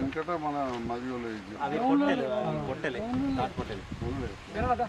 ఇంకట మన మధ్యలో అది పొట్టలే నాట్ పొట్టలే వెనకదా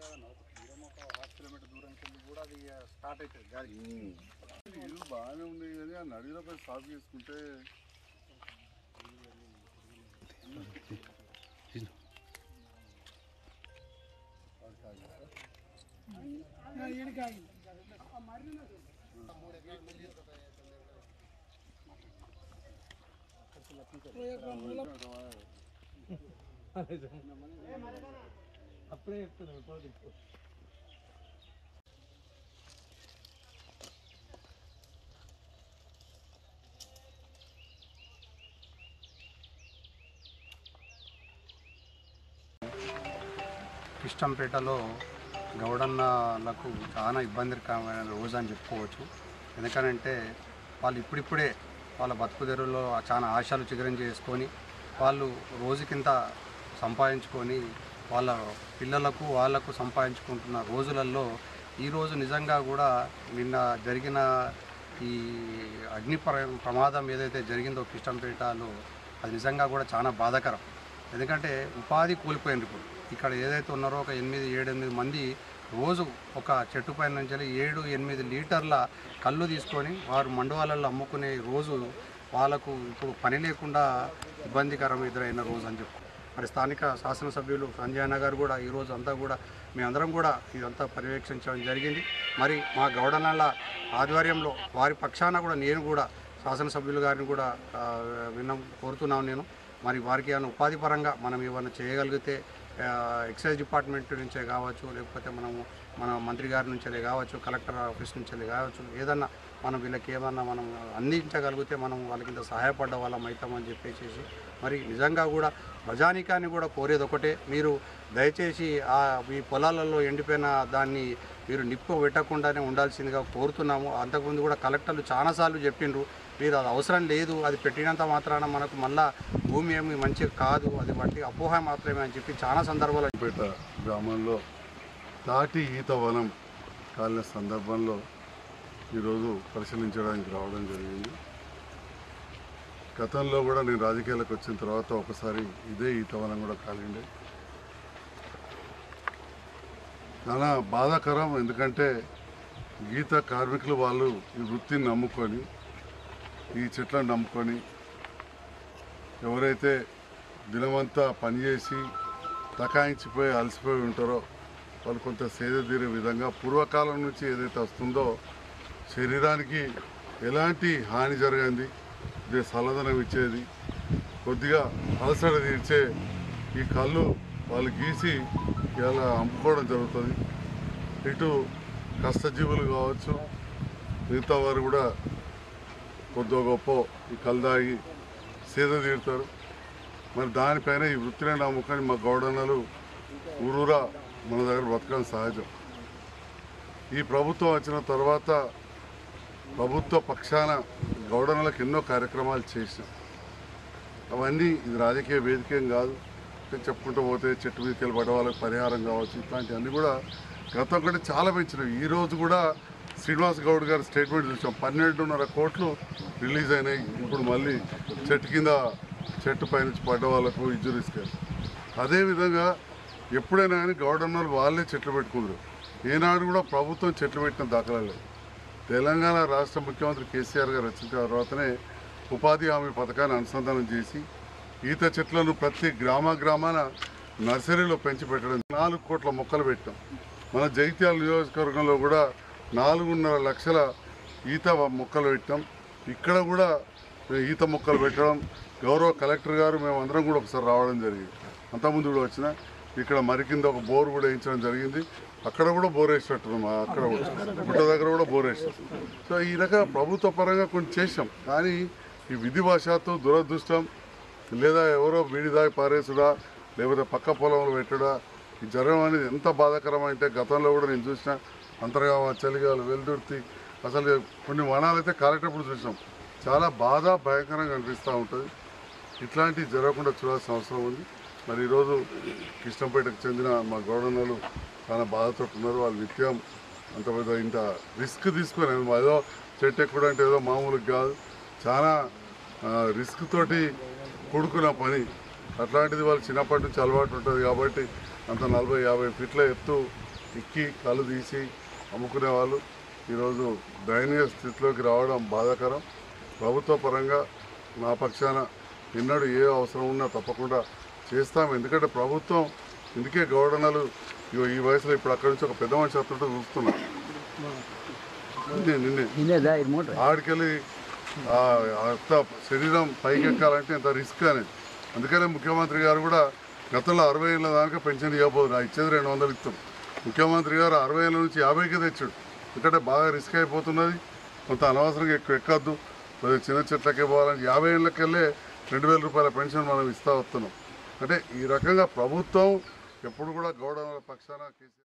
కాదన్న ఒక దూరం, ఒక 1.5 కిలోమీటర్ దూరం కింద కూడా అది స్టార్ట్ అవుతుంది. గాలి ఇల్లు బాగానే ఉన్నాయి కానీ ఆ నడిలో పోయి సాఫ్ చేసుకుంటే అప్పుడే చెప్తున్నాను. కిష్టంపేటలో గౌడన్నలకు చాలా ఇబ్బందికరమైన రోజు అని చెప్పుకోవచ్చు. ఎందుకనంటే వాళ్ళు ఇప్పుడిప్పుడే వాళ్ళ బతుకుదెరువులో చాలా ఆశలు చిగురం చేసుకొని వాళ్ళు రోజుకింత సంపాదించుకొని వాళ్ళ పిల్లలకు వాళ్ళకు సంపాదించుకుంటున్న రోజులలో ఈరోజు నిజంగా కూడా నిన్న జరిగిన ఈ అగ్ని ప్రమాదం ఏదైతే జరిగిందో కిష్టంపేటలో అది నిజంగా కూడా చాలా బాధాకరం. ఎందుకంటే ఉపాధి కోల్పోయింది. ఇప్పుడు ఇక్కడ ఏదైతే ఉన్నారో ఒక 8-7 మంది రోజు ఒక చెట్టు పైన నుంచి 7-8 లీటర్ల కళ్ళు తీసుకొని వారు మండవాలలో అమ్ముకునే రోజు వాళ్ళకు ఇప్పుడు పని లేకుండా ఇబ్బందికరం ఎదురైన రోజు అని చెప్పు. మరి స్థానిక శాసనసభ్యులు సంజయ్ అన్న గారు కూడా ఈరోజు అంతా కూడా మేమందరం కూడా ఇదంతా పర్యవేక్షించడం జరిగింది. మరి మా గౌడన్నల ఆధ్వర్యంలో వారి పక్షాన కూడా నేను కూడా శాసనసభ్యులు గారిని కూడా కోరుతున్నాను. నేను మరి వారికి ఏమైనా ఉపాధి పరంగా మనం ఏమైనా చేయగలిగితే ఎక్సైజ్ డిపార్ట్మెంట్ నుంచే కావచ్చు, లేకపోతే మన మంత్రి గారి నుంచే కావచ్చు, కలెక్టర్ ఆఫీస్ నుంచే కావచ్చు, ఏదన్నా మనం వీళ్ళకి ఏమన్నా మనం అందించగలిగితే మనం వాళ్ళకింత సహాయపడ్డ వాళ్ళం అవుతామని చెప్పేసి మరి నిజంగా కూడా ప్రజానీకాన్ని కూడా కోరేది ఒకటే, మీరు దయచేసి మీ పొలాలలో ఎండిపోయిన దాన్ని మీరు నిప్పు పెట్టకుండానే ఉండాల్సిందిగా కోరుతున్నాము. అంతకుముందు కూడా కలెక్టర్లు చాలాసార్లు చెప్పిండ్రు మీరు అది అవసరం లేదు, అది పెట్టినంత మాత్రాన మనకు మళ్ళా భూమి ఏమి మంచి కాదు, అది బట్టి అపోహ మాత్రమే అని చెప్పి చాలా సందర్భాలు పెట్ట గ్రామంలో తాటి ఈత వనం కాలిన సందర్భంలో ఈరోజు పరిశీలించడానికి రావడం జరిగింది. గతంలో కూడా నేను రాజకీయాలకు వచ్చిన తర్వాత ఒకసారి ఇదే ఈత వనం కూడా కాలిండే, చాలా బాధాకరం. ఎందుకంటే గీత కార్మికులు వాళ్ళు ఈ వృత్తిని నమ్ముకొని ఈ చెట్లను నమ్ముకొని ఎవరైతే దినమంతా పనిచేసి తకాయించిపోయి అలసిపోయి ఉంటారో వాళ్ళు కొంత సేద తీరే విధంగా పూర్వకాలం నుంచి ఏదైతే వస్తుందో శరీరానికి ఎలాంటి హాని జరిగింది ఇదే చల్లదనం ఇచ్చేది, కొద్దిగా అలసట తీర్చే ఈ కళ్ళు వాళ్ళు గీసి ఇలా అమ్ముకోవడం జరుగుతుంది. ఇటు కష్టజీవులు కావచ్చు, మిగతా వారు కూడా కొద్దో గొప్ప ఈ కళ్ళు తాగి సేద తీరుతారు. మరి దానిపైన ఈ వృత్తిని నమ్ముకొని మా గౌడన్నలు ఊరూరా మన దగ్గర బతకడం సహజం. ఈ ప్రభుత్వం వచ్చిన తర్వాత ప్రభుత్వ పక్షాన గౌడన్నలకు ఎన్నో కార్యక్రమాలు చేసినాం. అవన్నీ ఇది రాజకీయ వేదికేం కాదు, చెప్పుకుంటూ పోతే చెట్టు మీదకెళ్ళి పడ్డ వాళ్ళకి పరిహారం కావచ్చు, ఇట్లాంటివన్నీ కూడా గతం కంటే చాలా పెంచినవి. ఈరోజు కూడా శ్రీనివాస్ గౌడ్ గారి స్టేట్మెంట్ చూసాం. 12.5 కోట్లు రిలీజ్ అయినాయి. ఇప్పుడు మళ్ళీ చెట్టు పైనుంచి పడ్డ వాళ్ళకు ఇంజురీస్ కాదు. అదేవిధంగా ఎప్పుడైనా కానీ గవర్నర్ వాళ్ళే చెట్లు పెట్టుకుంటారు. ఏనాడు కూడా ప్రభుత్వం చెట్లు పెట్టిన దాఖలాలు. తెలంగాణ రాష్ట్ర ముఖ్యమంత్రి కేసీఆర్ గారు వచ్చిన తర్వాతనే ఉపాధి హామీ పథకాన్ని అనుసంధానం చేసి ఈత చెట్లను ప్రతి గ్రామాన నర్సరీలో పెంచి పెట్టడం, 4 కోట్ల మొక్కలు పెట్టాం. మన జైత్యాల నియోజకవర్గంలో కూడా 4.5 లక్షల ఈత మొక్కలు పెట్టాం. ఇక్కడ కూడా ఈత మొక్కలు పెట్టడం గౌరవ కలెక్టర్ గారు మేమందరం కూడా ఒకసారి రావడం జరిగింది. అంతకుముందు కూడా వచ్చిన ఇక్కడ మరి కింద ఒక బోర్ కూడా వేయించడం జరిగింది. అక్కడ కూడా బోర్ వేసినట్టున్నాం, అక్కడ కూడా గుట్ట దగ్గర కూడా బోర్ వేసాం. సో ఈ రకంగా ప్రభుత్వ పరంగా కొన్ని చేసాం. కానీ ఈ విధి భాషతో దురదృష్టం లేదా ఎవరో వీడిదాయి పారేసుడా లేకపోతే పక్క పొలంలో పెట్టడా ఈ జరగడం అనేది ఎంత బాధాకరం అంటే, గతంలో కూడా నేను చూసిన అంతర్గామ చలిగాలు వెలుదుర్తి అసలు కొన్ని వనాలు అయితే కాలేటప్పుడు చూసాం. చాలా బాధ భయంకరంగా అనిపిస్తూ ఉంటుంది. ఇట్లాంటివి జరగకుండా చూడాల్సిన అవసరం ఉంది. మరి ఈరోజు కృష్ణంపేటకు చెందిన మా గౌడన్నలు చాలా బాధతో ఉన్నారు. వాళ్ళు నిత్యం అంత పెద్ద ఇంత రిస్క్ తీసుకొని ఏదో చెట్టు ఎక్కువ అంటే ఏదో మామూలుగా కాదు, చాలా రిస్క్ తోటి కూడుకున్న పని. అట్లాంటిది వాళ్ళు చిన్నప్పటి నుంచి అలవాటు ఉంటుంది కాబట్టి అంత 40-50 ఫీట్ల ఎత్తు ఎక్కి కళ్ళు తీసి అమ్ముకునే వాళ్ళు ఈరోజు దయనీయ స్థితిలోకి రావడం బాధాకరం. ప్రభుత్వ పరంగా నా పక్షాన నిన్నడు ఏ అవసరం ఉన్నా తప్పకుండా చేస్తాం. ఎందుకంటే ప్రభుత్వం ఇందుకే గవర్నర్లు ఈ వయసులో ఇప్పుడు అక్కడి నుంచి ఒక పెద్ద మనిషి అతను చూస్తున్నాను ఆడికెళ్ళి అంత శరీరం పైకెక్కాలంటే ఎంత రిస్క్ అనేది. అందుకనే ముఖ్యమంత్రి గారు కూడా గతంలో 60 ఏళ్ళ దాకా పెన్షన్ ఇవ్వబోదు, ఇచ్చేది 200 ఇస్తాం. ముఖ్యమంత్రి గారు 60 ఏళ్ళ నుంచి 50కే తెచ్చాడు. ఎందుకంటే బాగా రిస్క్ అయిపోతున్నది, కొంత అనవసరంగా ఎక్కువ ఎక్కద్దు, చిన్న చెట్లకే పోవాలని 50 ఏళ్ళకెళ్ళే 2000 రూపాయల పెన్షన్ మనం ఇస్తూ వస్తున్నాం. అంటే ఈ రకంగా ప్రభుత్వం ఎప్పుడు కూడా గౌడవల పక్షాన